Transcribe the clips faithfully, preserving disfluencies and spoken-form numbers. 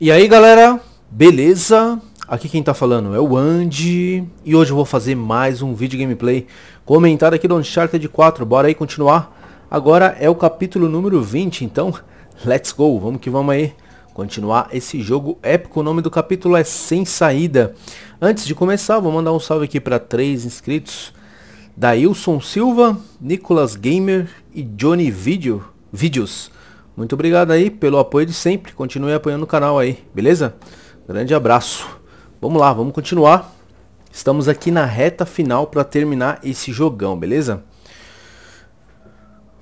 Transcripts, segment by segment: E aí galera, beleza? Aqui quem tá falando é o Andy, e hoje eu vou fazer mais um vídeo gameplay comentado aqui do Uncharted quatro, bora aí continuar? Agora é o capítulo número vinte, então let's go, vamos que vamos aí, continuar esse jogo épico. O nome do capítulo é Sem Saída. Antes de começar, vou mandar um salve aqui para três inscritos: Dailson Silva, Nicolas Gamer e Johnny Video, Videos. Muito obrigado aí pelo apoio de sempre, continue apoiando o canal aí, beleza? Grande abraço. Vamos lá, vamos continuar. Estamos aqui na reta final para terminar esse jogão, beleza?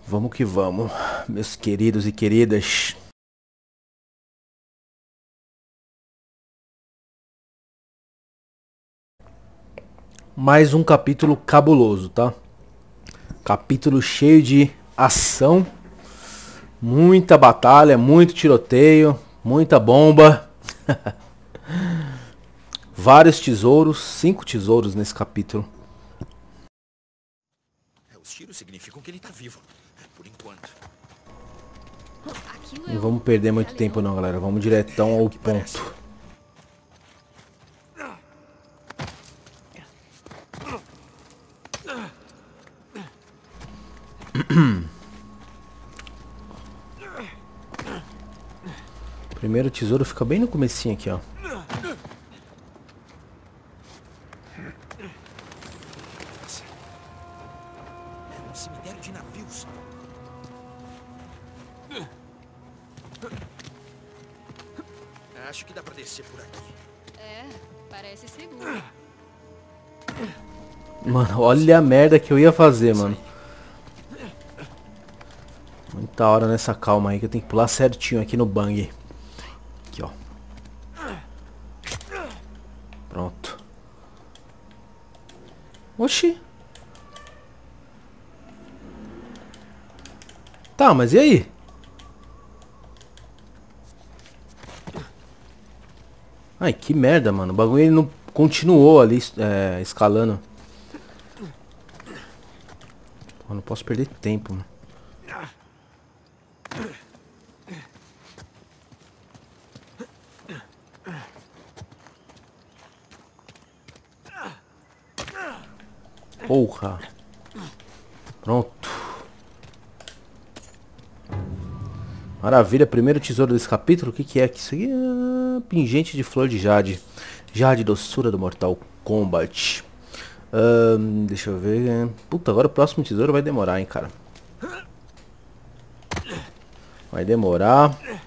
Vamos que vamos, meus queridos e queridas. Mais um capítulo cabuloso, tá? Capítulo cheio de ação. Muita batalha, muito tiroteio, muita bomba. Vários tesouros, cinco tesouros nesse capítulo. Os tiros significam que ele tá vivo, por enquanto. Não vamos perder muito tempo não, galera. Vamos diretão ao ponto. Primeiro tesouro fica bem no comecinho aqui, ó. É um cemitério de navios. Acho que dá pra descer por aqui. É, parece seguro. Mano, olha a merda que eu ia fazer, mano. Muita hora nessa calma aí que eu tenho que pular certinho aqui no bang. Aqui, ó. Pronto. Oxi. Tá, mas e aí? Ai, que merda, mano. O bagulho ele não continuou ali é, escalando. Pô, não posso perder tempo, mano. Porra. Pronto. Maravilha, primeiro tesouro desse capítulo. O que que é que isso aqui? Ah, pingente de flor de jade. Jade, doçura do Mortal Kombat. um, Deixa eu ver. Puta, agora o próximo tesouro vai demorar, hein, cara. Vai demorar. Pera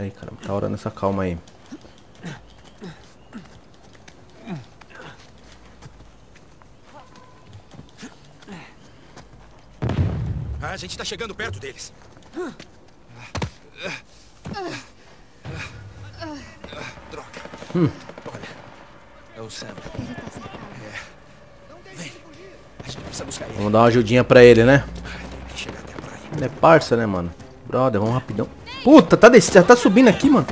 aí, cara, tá orando essa calma aí. A gente tá chegando perto deles. Droga. Hum. Olha, é o Sam. Ele tá cercado. É. Vem. A gente precisa buscar ele. Vamos dar uma ajudinha pra ele, né? Tem que chegar até pra ele. Ele é parça, né, mano? Brother, vamos rapidão. Puta, tá descendo, já tá subindo aqui, mano.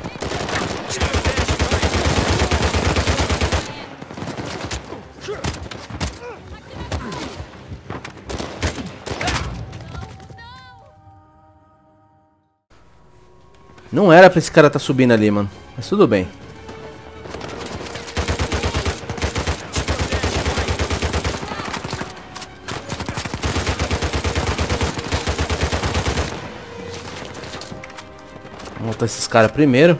Não era pra esse cara tá subindo ali, mano. Mas tudo bem. Vamos matar esses caras primeiro.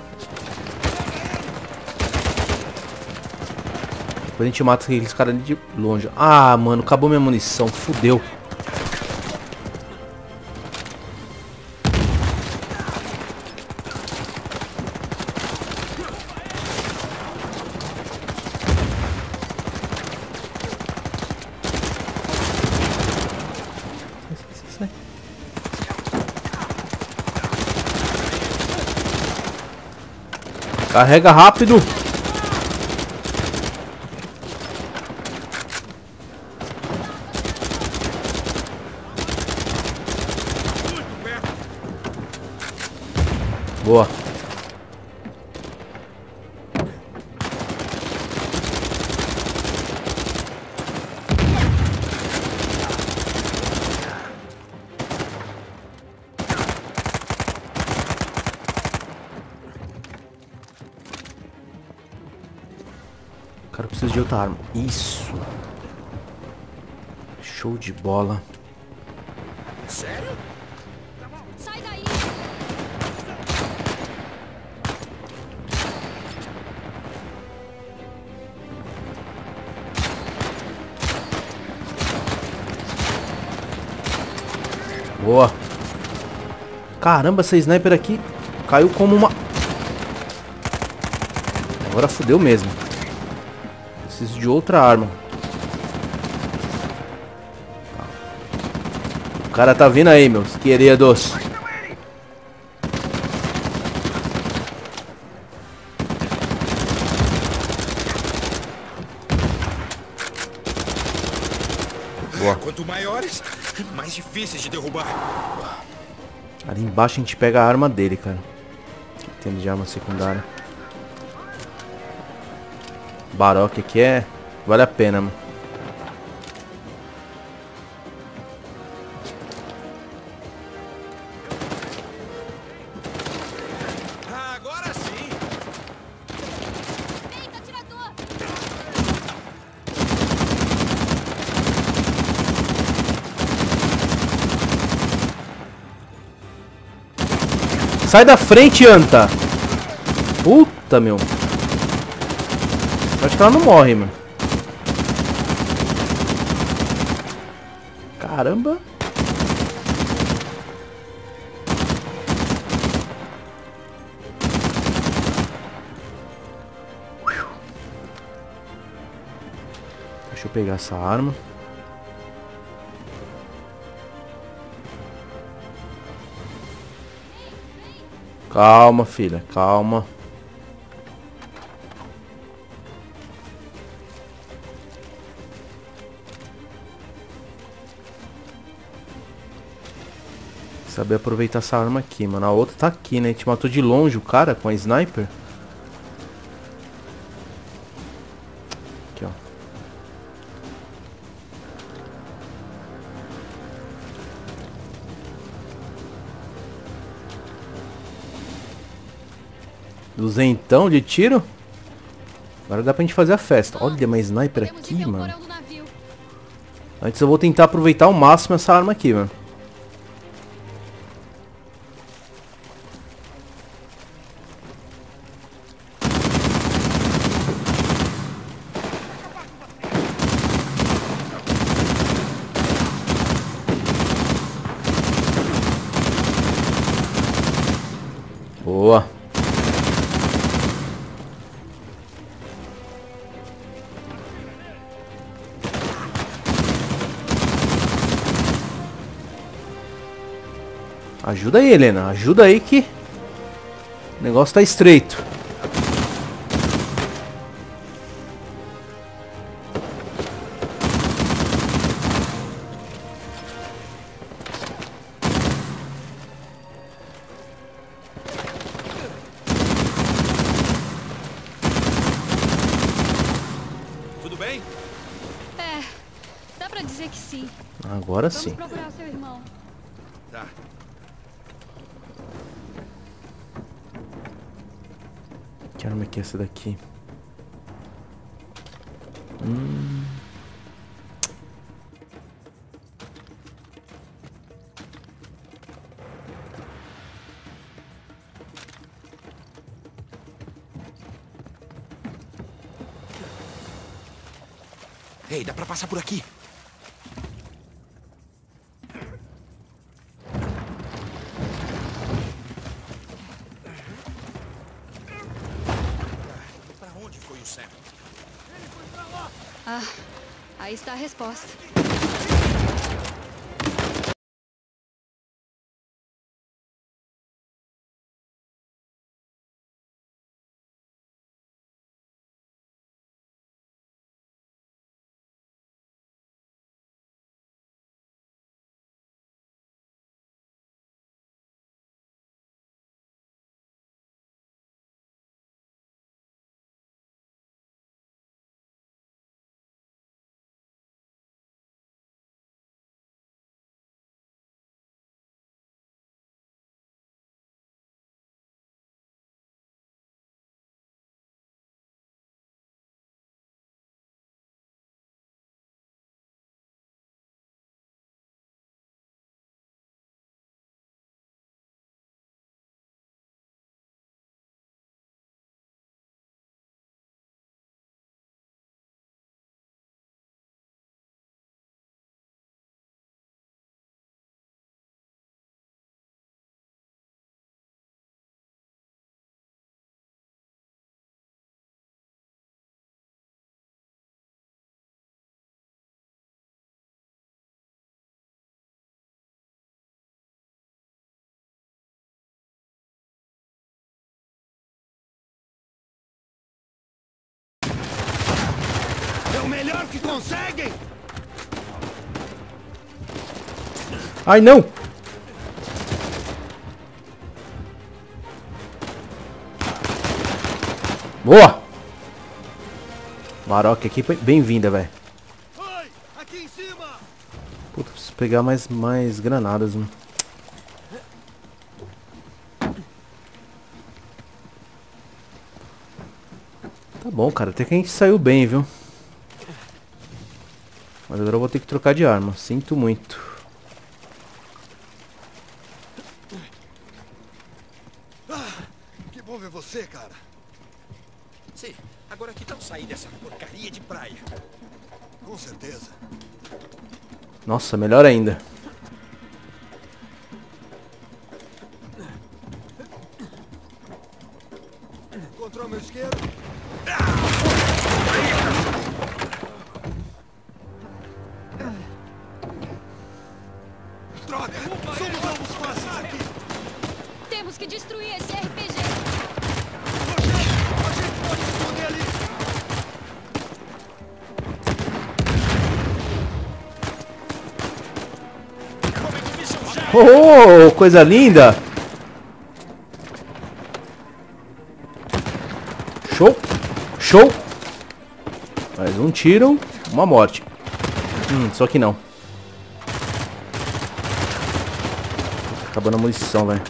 Depois a gente mata aqueles caras ali de longe. Ah, mano, acabou minha munição. Fudeu. Carrega rápido. Boa. Cara, eu preciso de outra arma. Isso. Show de bola. Sério? Sai daí. Boa. Caramba, essa sniper aqui caiu como uma... Agora fodeu mesmo. Preciso de outra arma. O cara tá vindo aí, meus queridos. Boa. Quanto maiores, mais difíceis de derrubar. Ali embaixo a gente pega a arma dele, cara. Aqui tem de arma secundária. Baroque aqui é... Vale a pena, mano. Agora sim. Eita, atirador. Sai da frente, anta. Puta, meu. Acho que ela não morre, mano. Caramba. Deixa eu pegar essa arma. Calma, filha, calma. Saber aproveitar essa arma aqui, mano. A outra tá aqui, né? A gente matou de longe o cara com a sniper. Aqui, ó. Duzentão de tiro. Agora dá pra gente fazer a festa. Olha, uma sniper aqui, mano. Antes eu vou tentar aproveitar ao máximo essa arma aqui, mano. Boa. Ajuda aí, Helena. Ajuda aí que o negócio tá estreito. Agora sim. Vamos procurar seu irmão. Tá. Que arma que é essa daqui? Hum. Ei, dá pra passar por aqui. Ah, aí está a resposta. que conseguem! Ai, não! Boa! Maroc aqui, bem-vinda, velho. Puta, preciso pegar mais, mais granadas, mano. Tá bom, cara. Até que a gente saiu bem, viu? Mas agora eu vou ter que trocar de arma. Sinto muito. Ah, que bom ver você, cara. Sim, agora que tal sair dessa porcaria de praia? Com certeza. Nossa, melhor ainda. Encontrou meu isqueiro? Droga! Somos novos passos aqui! Temos que destruir esse R P G! A gente pode esconder ali! Oh, oh, coisa linda! Show! Show! Mais um tiro, uma morte. Hum, só que não. Acabando a munição, velho.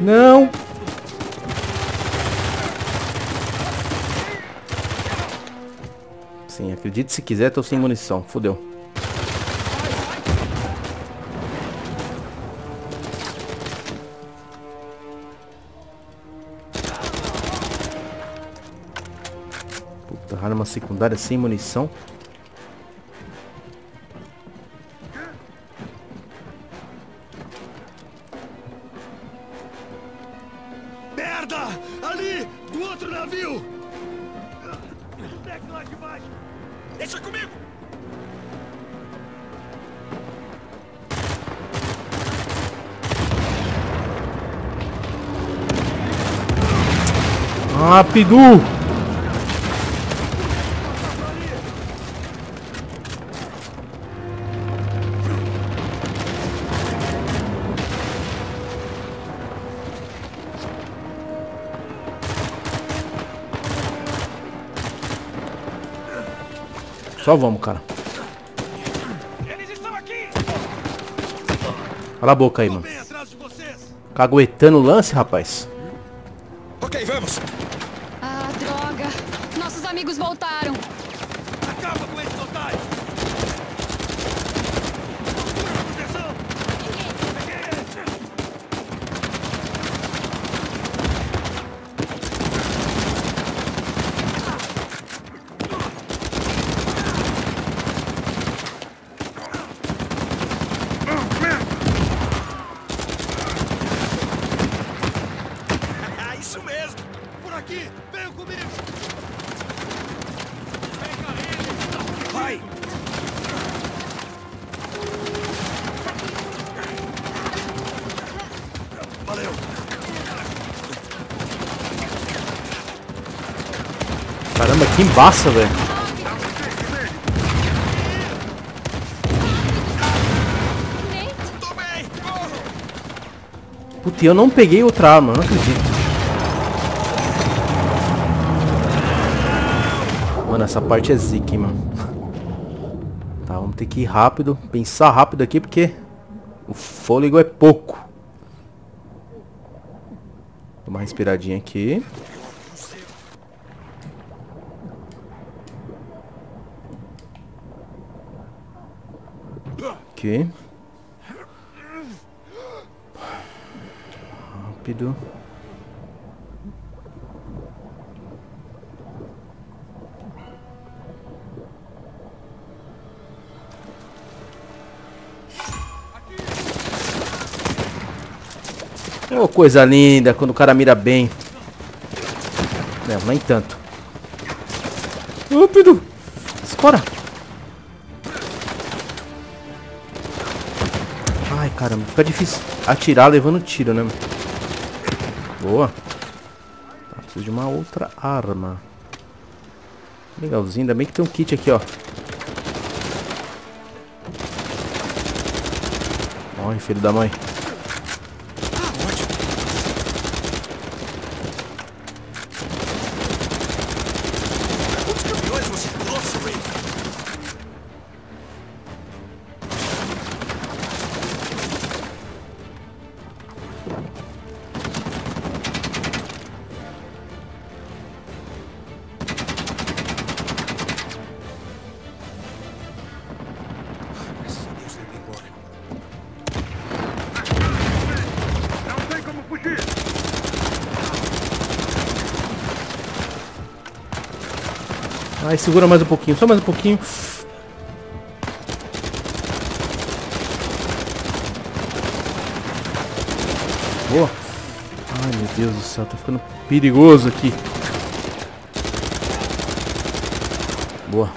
Não! Sim, acredite se quiser, tô sem munição. Fudeu. Puta, arma secundária sem munição. Merda! Ali! Do outro navio! Lá de baixo. Deixa comigo! Rápido! Só vamos, cara. Eles estão aqui. Cala a boca aí, mano. Caguetando o lance, rapaz. Ok, vamos. Ah, droga. Nossos amigos voltaram. Acaba com esses otários. Caramba, que embaça, velho. Puta, eu não peguei outra arma, não acredito. Mano, essa parte é zique, mano. Tá, vamos ter que ir rápido, pensar rápido aqui, porque o fôlego é pouco. Dá uma respiradinha aqui. Ok. Rápido. Oh, coisa linda, quando o cara mira bem. Não, nem tanto. Rápido. Espora. Caramba, fica difícil atirar levando tiro, né? Boa. Preciso de uma outra arma. Legalzinho, ainda bem que tem um kit aqui, ó. Morre, filho da mãe. Aí segura mais um pouquinho, só mais um pouquinho. Boa. Ai, meu Deus do céu, tá ficando perigoso aqui. Boa.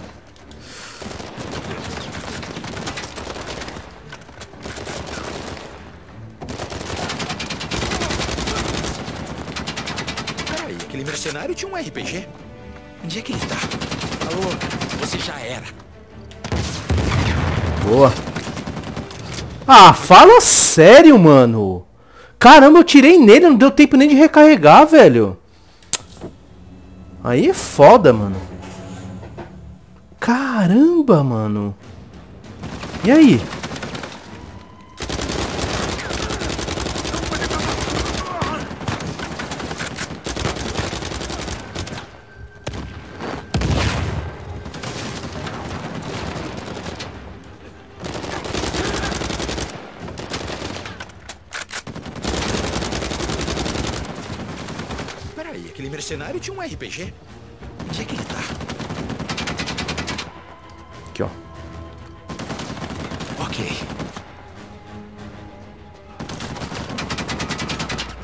Peraí, aquele mercenário tinha um R P G. Onde é que ele tá? Falou, você já era. Boa. Ah, fala sério, mano. Caramba, eu tirei nele, não deu tempo nem de recarregar, velho. Aí é foda, mano. Caramba, mano. E aí? Cenário tinha um R P G. Onde é que ele tá? Aqui, ó. Ok.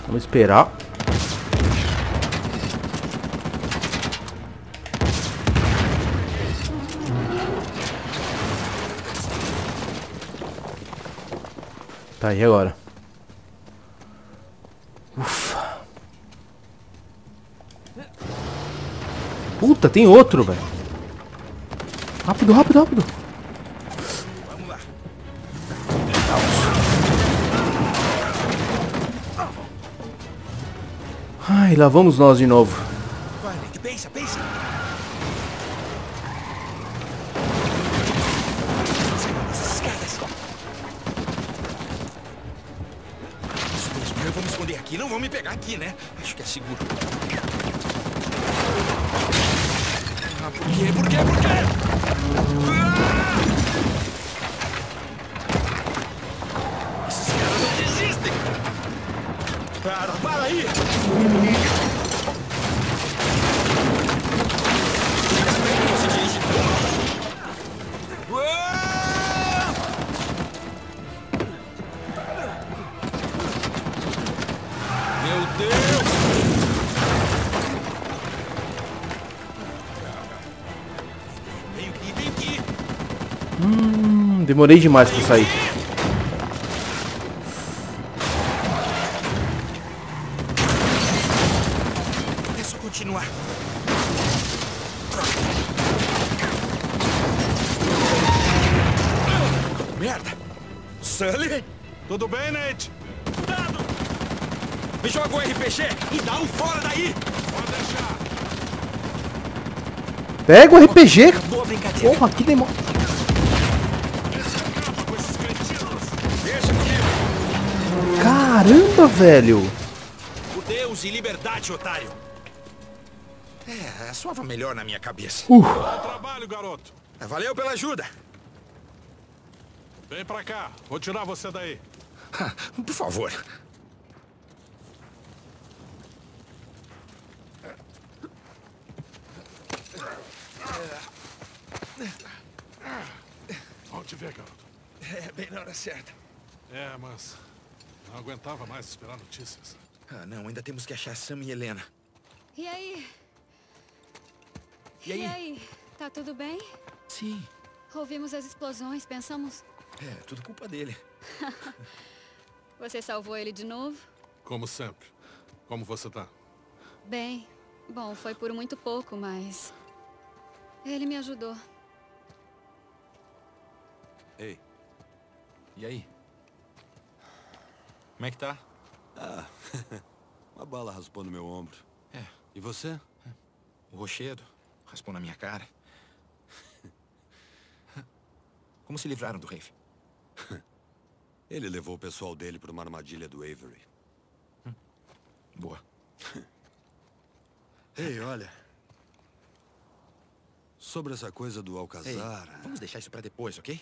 Vamos esperar. Tá aí agora. Puta, tem outro, velho. Rápido, rápido, rápido. Vamos lá. Ai, lá vamos nós de novo. Vai, Nick, pensa, pensa. Isso mesmo, eu vou me esconder aqui. Não vão me pegar aqui, né? Acho que é seguro. Por quê? Por quê? Por quê? Ah! Esses caras não desistem! Para, para aí! Demorei demais pra sair. É só continuar. Merda! Sully? Tudo bem, Nate? Cuidado! Me joga o R P G e dá um fora daí! Pode deixar! Pega o R P G! Porra, que demônio! Caramba, velho! Por Deus e liberdade, otário! É, soava melhor na minha cabeça. Uh. Bom trabalho, garoto! Valeu pela ajuda! Vem pra cá, vou tirar você daí. Ha, por favor. Onde vê, garoto? É, bem na hora certa. É, mas... não aguentava mais esperar notícias. Ah, não. Ainda temos que achar Sam e Helena. E aí? E aí? E aí? Tá tudo bem? Sim. Ouvimos as explosões, pensamos... é, tudo culpa dele. Você salvou ele de novo? Como sempre. Como você tá? Bem. Bom, foi por muito pouco, mas... ele me ajudou. Ei. E aí? Como é que tá? Ah, uma bala raspou no meu ombro. É. E você? O rochedo raspou na minha cara. Como se livraram do Rafe? Ele levou o pessoal dele para uma armadilha do Avery. Hum. Boa. Ei, olha. Sobre essa coisa do Alcazar... Ei, vamos deixar isso para depois, ok?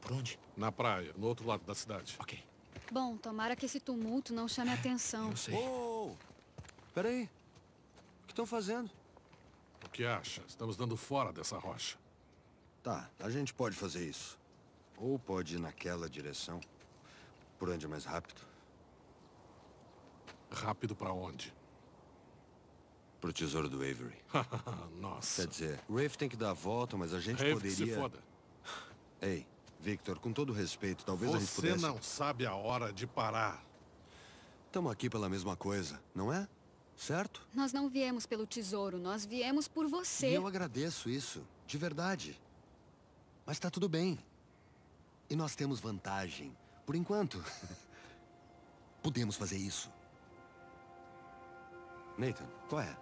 Por onde? Na praia, no outro lado da cidade. Ok. Bom, tomara que esse tumulto não chame a atenção. Eu sei. Oh, peraí. O que estão fazendo? O que acha? Estamos dando fora dessa rocha. Tá, a gente pode fazer isso. Ou pode ir naquela direção. Por onde é mais rápido? Rápido pra onde? Pro tesouro do Avery. Nossa. Quer dizer, o Rafe tem que dar a volta, mas a gente Rafe poderia... Que se foda. Ei, Victor, com todo respeito, talvez Você a gente pudesse... Você não sabe a hora de parar. Estamos aqui pela mesma coisa, não é? Certo? Nós não viemos pelo tesouro, nós viemos por você. E eu agradeço isso, de verdade. Mas tá tudo bem. E nós temos vantagem, por enquanto. Podemos fazer isso. Nathan, qual é?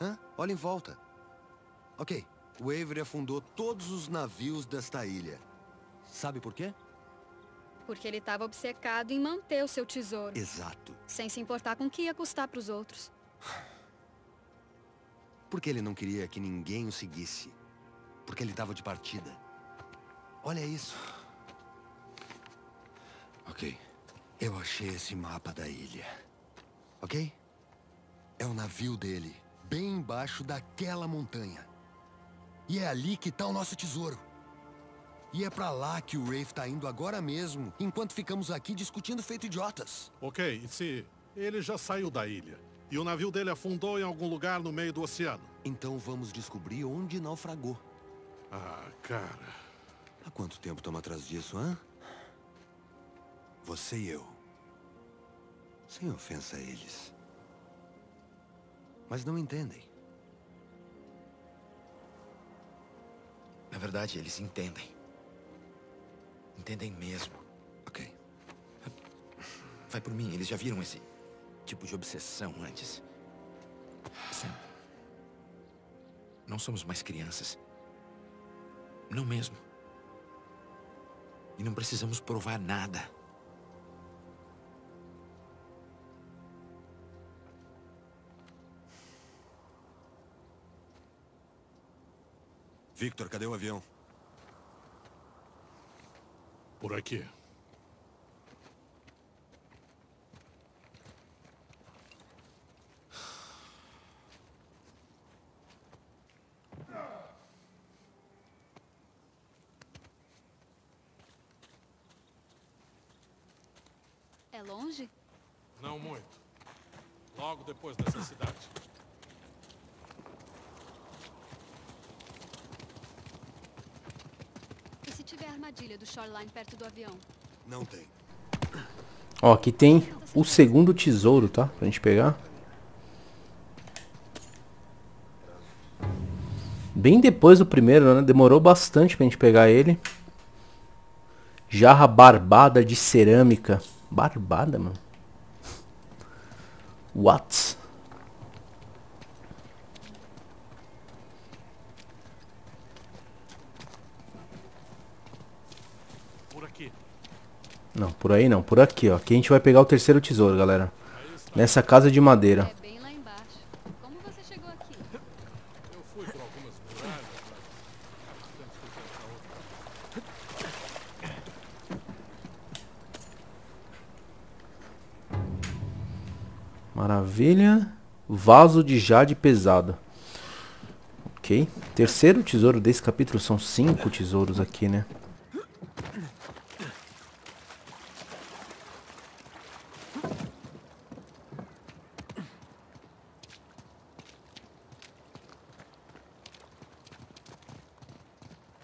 Hã? Olha em volta. Ok, o Avery afundou todos os navios desta ilha. Sabe por quê? Porque ele estava obcecado em manter o seu tesouro. Exato. Sem se importar com o que ia custar para os outros. Porque ele não queria que ninguém o seguisse. Porque ele estava de partida. Olha isso. Ok. Eu achei esse mapa da ilha. Ok? É o navio dele, bem embaixo daquela montanha. E é ali que tá o nosso tesouro. E é pra lá que o Rafe tá indo agora mesmo, enquanto ficamos aqui discutindo feito idiotas. Ok, e se ele já saiu da ilha, e o navio dele afundou em algum lugar no meio do oceano? Então vamos descobrir onde naufragou. Ah, cara... Há quanto tempo estamos atrás disso, hã? Você e eu. Sem ofensa a eles. Mas não entendem. Na verdade, eles entendem. Entendem mesmo. Ok. Vai por mim, eles já viram esse tipo de obsessão antes. Sam, não somos mais crianças. Não mesmo. E não precisamos provar nada. Victor, cadê o avião? Por aqui. É longe? Não muito. Logo depois dessa cidade. Armadilha do shoreline perto do avião. Não tem. Ó, aqui tem o segundo tesouro, tá? Pra gente pegar. Bem depois do primeiro, né? Demorou bastante pra gente pegar ele. Jarra barbada de cerâmica. Barbada, mano. What? Não, por aí não, por aqui, ó. Aqui a gente vai pegar o terceiro tesouro, galera. Nessa casa de madeira. É bem lá embaixo. Como você chegou aqui? Eu fui por algumas muralhas, mas... Maravilha. Vaso de jade pesado. Ok. Terceiro tesouro desse capítulo. São cinco tesouros aqui, né?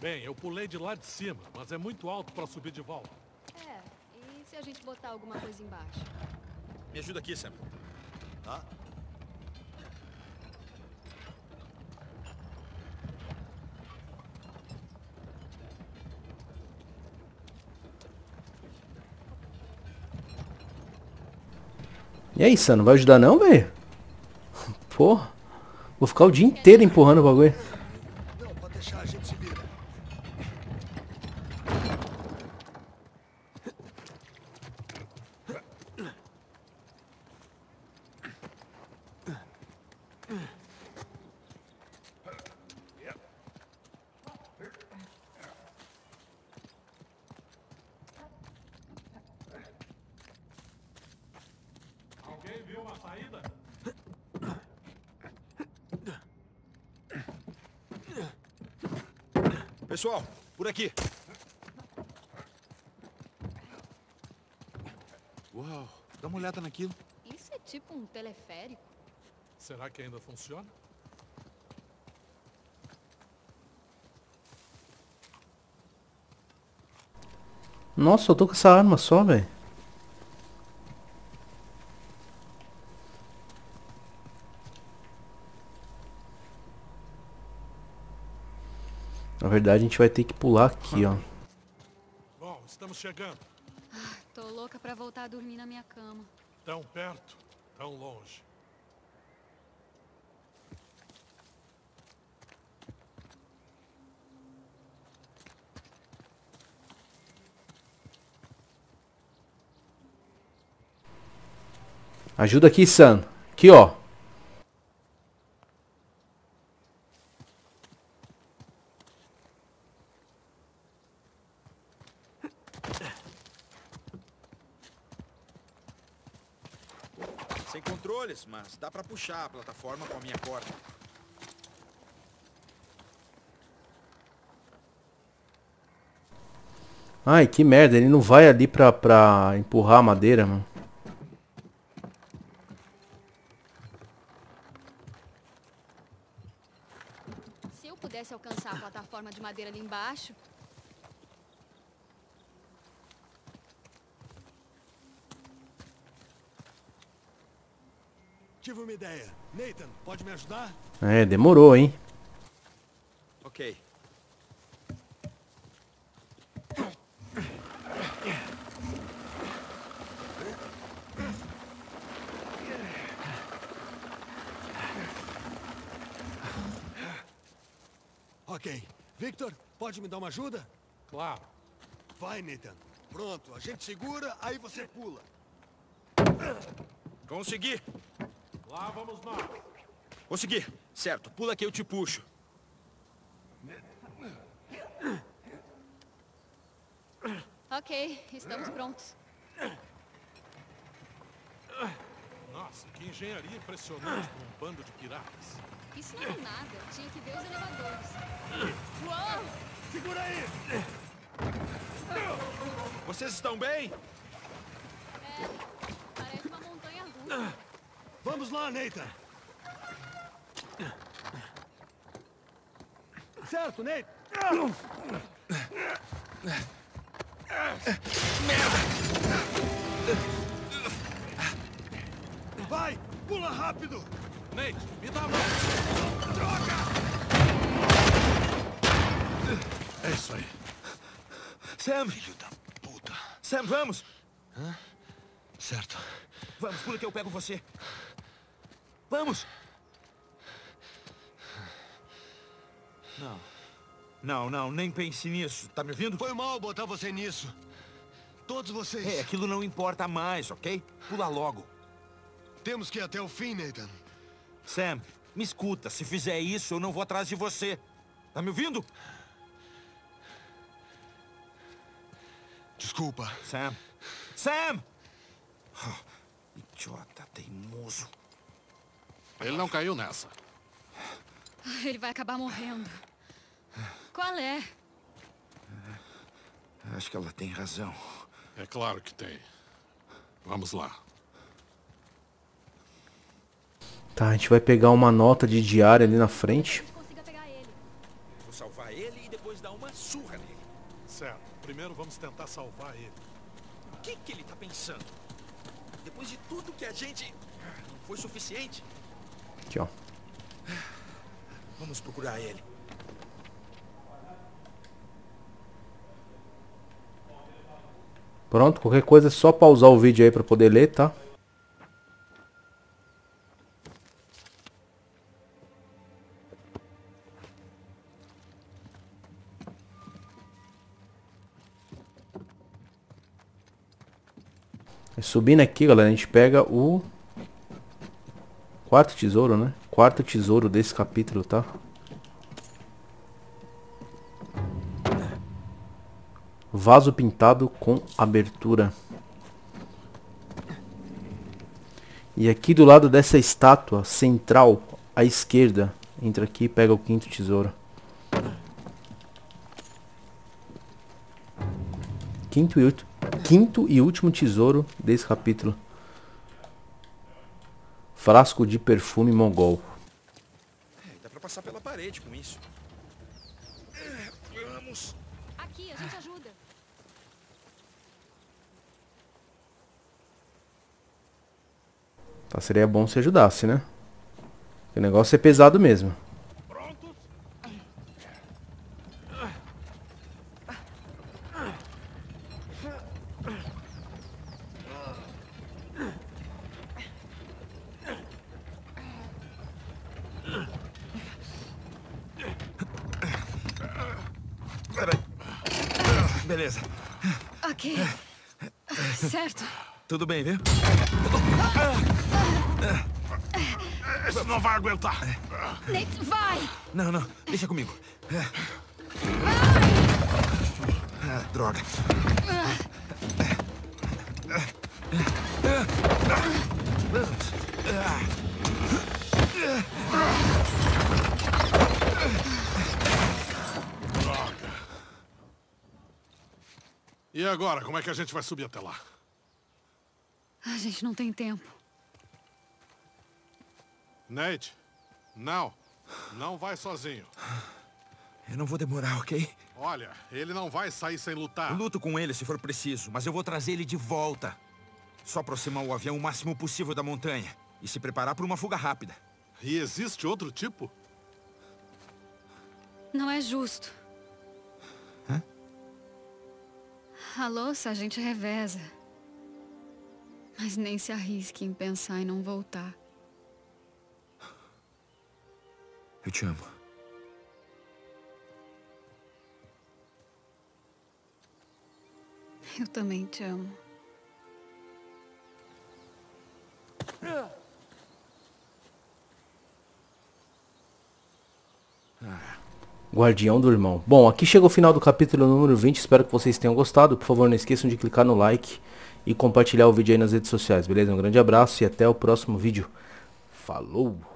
Bem, eu pulei de lá de cima, mas é muito alto para subir de volta. É, e se a gente botar alguma coisa embaixo? Me ajuda aqui, Sam. Tá? E aí, Sam, não vai ajudar não, velho? Porra. Vou ficar o dia inteiro empurrando o bagulho. Não, pode deixar, a gente se vira. Pessoal, por aqui. Uau, dá uma olhada naquilo. Isso é tipo um teleférico. Será que ainda funciona? Nossa, eu tô com essa arma só, velho. Na verdade, a gente vai ter que pular aqui, ó. Bom, estamos chegando. Ah, tô louca pra voltar a dormir na minha cama. Tão perto, tão longe. Ajuda aqui, Sam. Aqui, ó. Mas dá pra puxar a plataforma com a minha corda. Ai, que merda. Ele não vai ali pra, pra empurrar a madeira, mano. Se eu pudesse alcançar a plataforma de madeira ali embaixo... Tive uma ideia. Nathan, pode me ajudar? É, demorou, hein? Ok. Ok. Victor, pode me dar uma ajuda? Claro. Vai, Nathan. Pronto, a gente segura, aí você pula. Consegui! Lá vamos nós. Consegui. Certo. Pula que eu te puxo. Ok. Estamos prontos. Nossa, que engenharia impressionante com um bando de piratas. Isso não é nada. Tinha que ver os elevadores. Uou! Segura aí! Vocês estão bem? É. Parece uma montanha russa. Vamos lá, Nathan! Certo, Nathan! Merda! Vai! Pula rápido! Nathan, me dá a mão! Droga! É isso aí. Sam! Filho da puta! Sam, vamos! Hã? Certo. Vamos, pula que eu pego você. Vamos! Não. Não, não, nem pense nisso. Tá me ouvindo? Foi mal botar você nisso. Todos vocês... É, aquilo não importa mais, ok? Pula logo. Temos que ir até o fim, Nathan. Sam, me escuta. Se fizer isso, eu não vou atrás de você. Tá me ouvindo? Desculpa. Sam. Sam! Oh, idiota, teimoso. Ele não caiu nessa. Ele vai acabar morrendo. Qual é? Acho que ela tem razão. É claro que tem. Vamos lá. Tá, a gente vai pegar uma nota de diário ali na frente. Vou salvar ele e depois dar uma surra nele. Certo. Primeiro vamos tentar salvar ele. O que que ele tá pensando? Depois de tudo que a gente... Não foi suficiente. Aqui, ó. Vamos procurar ele. Pronto, qualquer coisa é só pausar o vídeo aí pra poder ler, tá? E subindo aqui, galera, a gente pega o quarto tesouro, né? Quarto tesouro desse capítulo, tá? Vaso pintado com abertura. E aqui do lado dessa estátua central, à esquerda, entra aqui e pega o quinto tesouro. Quinto e, quinto e último tesouro desse capítulo. Frasco de perfume mongol. É, dá pra passar pela parede com isso. Vamos. Aqui, a gente ajuda. Tá, seria bom se ajudasse, né? O negócio é pesado mesmo. Prontos? Peraí. Beleza. Ok. Certo. Tudo bem, viu? Você não vai aguentar. Nate, vai! Não, não. Deixa comigo. Ah, droga. Droga. E agora? Como é que a gente vai subir até lá? A gente não tem tempo. Nate, não. Não vai sozinho. Eu não vou demorar, ok? Olha, ele não vai sair sem lutar. Eu luto com ele se for preciso, mas eu vou trazer ele de volta. Só aproximar o avião o máximo possível da montanha e se preparar para uma fuga rápida. E existe outro tipo? Não é justo. Hã? A louça a gente reveza. Mas nem se arrisque em pensar em não voltar. Eu te amo. Eu também te amo. Guardião do Irmão. Bom, aqui chega o final do capítulo número vinte. Espero que vocês tenham gostado. Por favor, não esqueçam de clicar no like e compartilhar o vídeo aí nas redes sociais, beleza? Um grande abraço e até o próximo vídeo. Falou!